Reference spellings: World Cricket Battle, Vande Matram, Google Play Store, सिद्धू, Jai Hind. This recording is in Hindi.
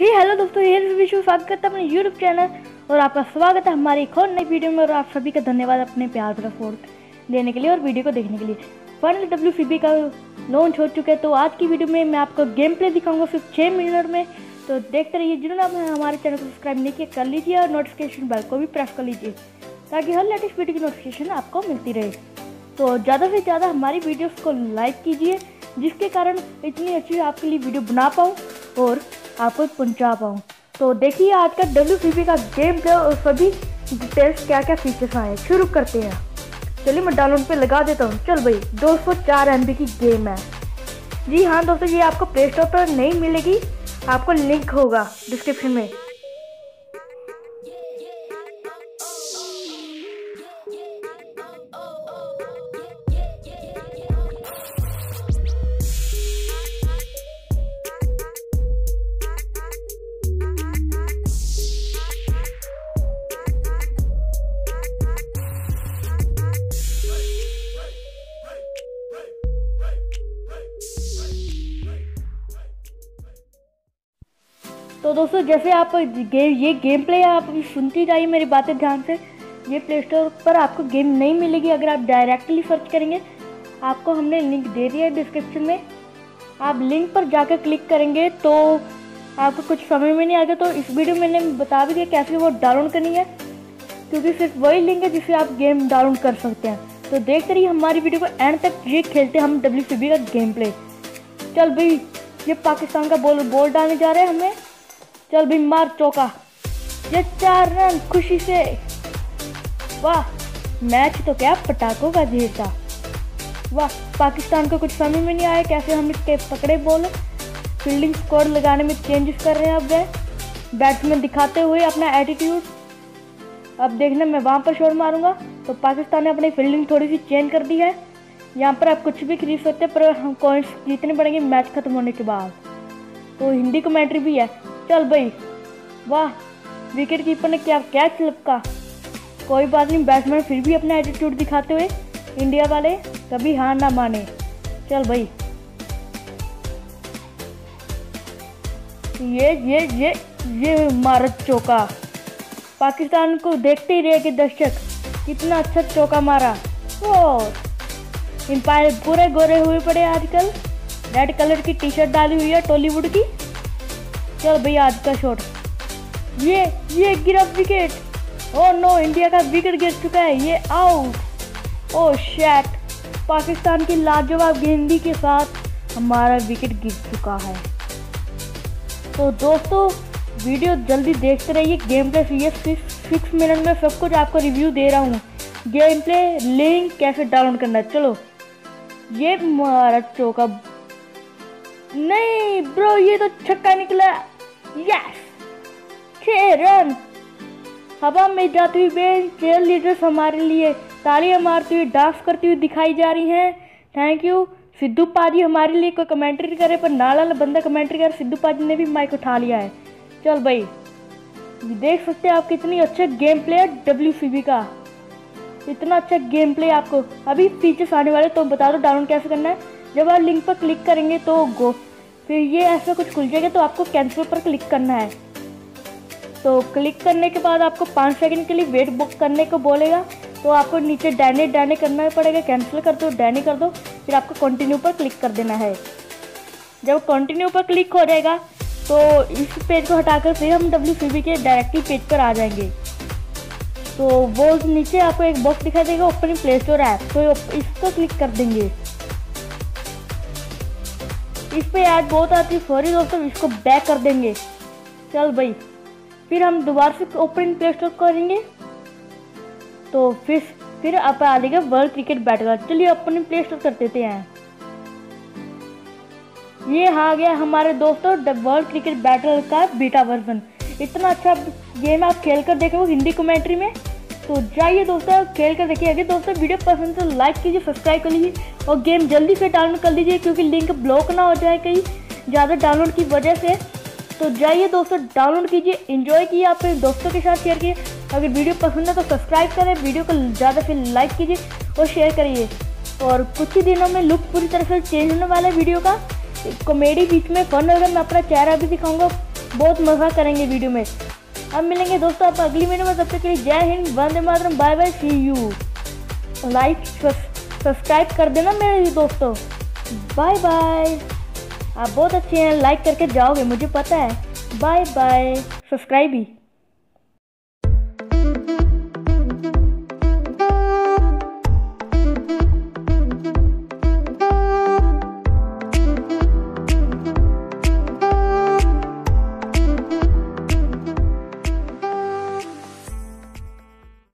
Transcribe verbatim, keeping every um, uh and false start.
हे हेलो दोस्तों, स्वागत करता है अपने यूट्यूब चैनल और आपका स्वागत है हमारी एक और नई वीडियो में। और आप सभी का धन्यवाद अपने प्यार पर सपोर्ट देने के लिए और वीडियो को देखने के लिए। फाइनली डब्ल्यू सी बी का लॉन्च हो चुका है, तो आज की वीडियो में मैं आपको गेम प्ले दिखाऊंगा सिर्फ छः मिनट में, तो देखते रहिए। जिन्होंने आप हमारे चैनल को सब्सक्राइब नहीं किया कर लीजिए और नोटिफिकेशन बेल को भी प्रेस कर लीजिए ताकि हर लेटेस्ट वीडियो की नोटिफिकेशन आपको मिलती रहे। तो ज़्यादा से ज़्यादा हमारी वीडियोस को लाइक कीजिए जिसके कारण इतनी अच्छी आपके लिए वीडियो बना पाऊँ और आपको पहुँचा पाऊँ। तो देखिए आज का डब्ल्यू का गेम प्ले और सभी डिटेल्स क्या क्या फीचर्स आए, शुरू करते हैं। चलिए मैं डाउनलोड पे लगा देता हूँ। चल भाई, दो सौ की गेम है। जी हाँ दोस्तों, ये आपको प्ले स्टोर पर नहीं मिलेगी, आपको लिंक होगा डिस्क्रिप्शन में। तो दोस्तों, जैसे आप गेम ये गेम प्ले आप सुनती जाइए मेरी बातें ध्यान से। ये प्ले स्टोर पर आपको गेम नहीं मिलेगी, अगर आप डायरेक्टली सर्च करेंगे। आपको हमने लिंक दे दिया है डिस्क्रिप्शन में, आप लिंक पर जाकर क्लिक करेंगे तो आपको कुछ समझ में नहीं आएगा। तो इस वीडियो में मैंने बता भी दिया कैसे वो डाउनलोड करनी है, क्योंकि सिर्फ वही लिंक है जिससे आप गेम डाउनलोड कर सकते हैं। तो देखते रहिए हमारी वीडियो को एंड तक, ये खेलते हम डब्ल्यू सी बी का गेम प्ले। चल भाई, ये पाकिस्तान का बॉल बॉल डालने जा रहे हैं हमें। चल भी मार चौका, ये चार रन खुशी से। वाह, मैच तो क्या पटाखों का जीता। वाह, पाकिस्तान को कुछ समझ में नहीं आया कैसे हम इसके पकड़े बॉल। फील्डिंग स्कोर लगाने में चेंजेस कर रहे हैं अब वे, बैट्समैन दिखाते हुए अपना एटीट्यूड। अब देखना मैं वहाँ पर शॉट मारूंगा। तो पाकिस्तान ने अपनी फील्डिंग थोड़ी सी चेंज कर दी है। यहाँ पर आप कुछ भी खरीद सकते हैं, पर हम पॉइंट्स जीतने पड़ेंगे मैच खत्म होने के बाद। तो हिंदी कमेंट्री भी है। चल भाई, वाह, विकेट कीपर ने क्या कैच लपका। कोई बात नहीं, बैट्समैन फिर भी अपना एटीट्यूड दिखाते हुए। इंडिया वाले कभी हार ना माने। चल भाई, ये ये ये ये मारत चौका। पाकिस्तान को देखते ही रहे कि दर्शक कितना अच्छा चौका मारा। और अंपायर पूरे गोरे हुए पड़े आजकल, रेड कलर की टी शर्ट डाली हुई है टॉलीवुड की। चल भैया, आज का शॉट, ये ये गिरा विकेट। ओ नो, इंडिया का विकेट गिर चुका है। ये आउट। ओ शैट, पाकिस्तान की लाजवाब गेंदी के साथ हमारा विकेट गिर चुका है। तो दोस्तों, वीडियो जल्दी देखते रहिए। गेम प्ले ये सिर्फ सिक्स मिनट में सब कुछ आपको रिव्यू दे रहा हूँ। गेम प्ले लिंक कैसे डाउनलोड करना है। चलो, ये महाराज चौका। नहीं ब्रो, ये तो छक्का निकला। यस, छह रन हवा में जाती हुई। बेन चेयर लीडर्स हमारे लिए तालियां मारती हुई डांस करती हुई दिखाई जा रही हैं। थैंक यू सिद्धू पाजी हमारे लिए कोई कमेंट्री करे, पर नाला बंदा कमेंट्री कर। सिद्धू पाजी ने भी माइक उठा लिया है। चल भाई, देख सकते हैं आप कितनी अच्छा गेम प्ले है डब्ल्यू सी बी का। इतना अच्छा गेम प्ले, आपको अभी फीचर्स आने वाले। तो बता दो डाउनलोड कैसे करना है। जब आप लिंक पर क्लिक करेंगे तो गो फिर ये ऐसा कुछ खुल जाएगा, तो आपको कैंसिल पर क्लिक करना है। तो क्लिक करने के बाद आपको पाँच सेकंड के लिए वेट बुक करने को बोलेगा, तो आपको नीचे डैने डैने करना पड़ेगा। कैंसिल कर दो, डैने कर दो, फिर आपको कंटिन्यू पर क्लिक कर देना है। जब कंटिन्यू पर क्लिक हो जाएगा तो इस पेज को हटाकर फिर हम डब्ल्यू सी बी के डायरेक्टली पेज पर आ जाएंगे। तो वो नीचे आपको एक बॉक्स दिखाई देगा, ओपन प्ले स्टोर ऐप, तो इसको क्लिक कर देंगे। इस पर ऐड बहुत आती है, सॉरी दोस्तों, इसको बैक कर देंगे। चल भाई, फिर हम दोबारा से ओपन प्ले स्टोर करेंगे, तो फिर फिर आप आ जाएगा वर्ल्ड क्रिकेट बैटल। चलिए अपने प्ले स्टोर कर देते हैं। ये आ गया हमारे दोस्तों वर्ल्ड क्रिकेट बैटल का बीटा वर्जन। इतना अच्छा गेम आप खेल कर देखेंगे हिंदी कमेंट्री में। तो जाइए दोस्तों, खेल कर देखिए। अगर दोस्तों वीडियो पसंद तो लाइक कीजिए, सब्सक्राइब कर लीजिए और गेम जल्दी से डाउनलोड कर लीजिए, क्योंकि लिंक ब्लॉक ना हो जाए कहीं ज़्यादा डाउनलोड की वजह से। तो जाइए दोस्तों, डाउनलोड कीजिए, एंजॉय कीजिए, अपने दोस्तों के साथ शेयर कीजिए। अगर वीडियो पसंद है तो सब्सक्राइब करें, वीडियो को ज़्यादा से लाइक कीजिए और शेयर करिए। और कुछ ही दिनों में लुक पूरी तरह से चेंज होने वाला है वीडियो का। कॉमेडी बीच में फन होगा, मैं अपना चेहरा भी दिखाऊँगा बहुत मजा करेंगे वीडियो में। अब मिलेंगे दोस्तों आप अगली वीडियो में, तब तक के लिए जय हिंद, वंदे मातरम, bye bye, see you. Like subscribe कर देना मेरे दोस्तों, बाय बाय। आप बहुत अच्छे हैं, लाइक करके जाओगे मुझे पता है। बाय बाय, सब्सक्राइब ही।